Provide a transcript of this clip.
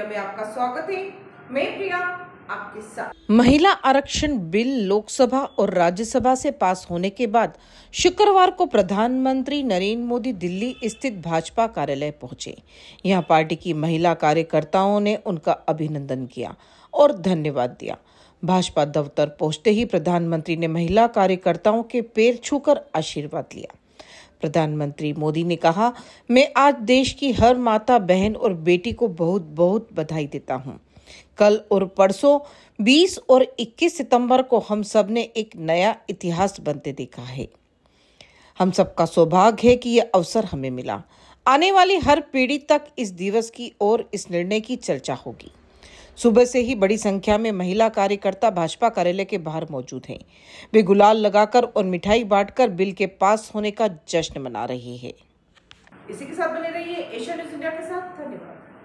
Media में आपका स्वागत है। मैं प्रिया आपके साथ। महिला आरक्षण बिल लोकसभा और राज्यसभा से पास होने के बाद शुक्रवार को प्रधानमंत्री नरेंद्र मोदी दिल्ली स्थित भाजपा कार्यालय पहुंचे। यहां पार्टी की महिला कार्यकर्ताओं ने उनका अभिनंदन किया और धन्यवाद दिया। भाजपा दफ्तर पहुंचते ही प्रधानमंत्री ने महिला कार्यकर्ताओं के पैर छूकर आशीर्वाद लिया। प्रधानमंत्री मोदी ने कहा, मैं आज देश की हर माता, बहन और बेटी को बहुत बहुत बधाई देता हूँ। कल और परसों 20 और 21 सितंबर को हम सब ने एक नया इतिहास बनते देखा है। हम सबका सौभाग्य है कि यह अवसर हमें मिला। आने वाली हर पीढ़ी तक इस दिवस की और इस निर्णय की चर्चा होगी। सुबह से ही बड़ी संख्या में महिला कार्यकर्ता भाजपा कार्यालय के बाहर मौजूद हैं। वे गुलाल लगाकर और मिठाई बांटकर बिल के पास होने का जश्न मना रही है। इसी के साथ बने रहिए एशिया न्यूज़ इंडिया के साथ। धन्यवाद।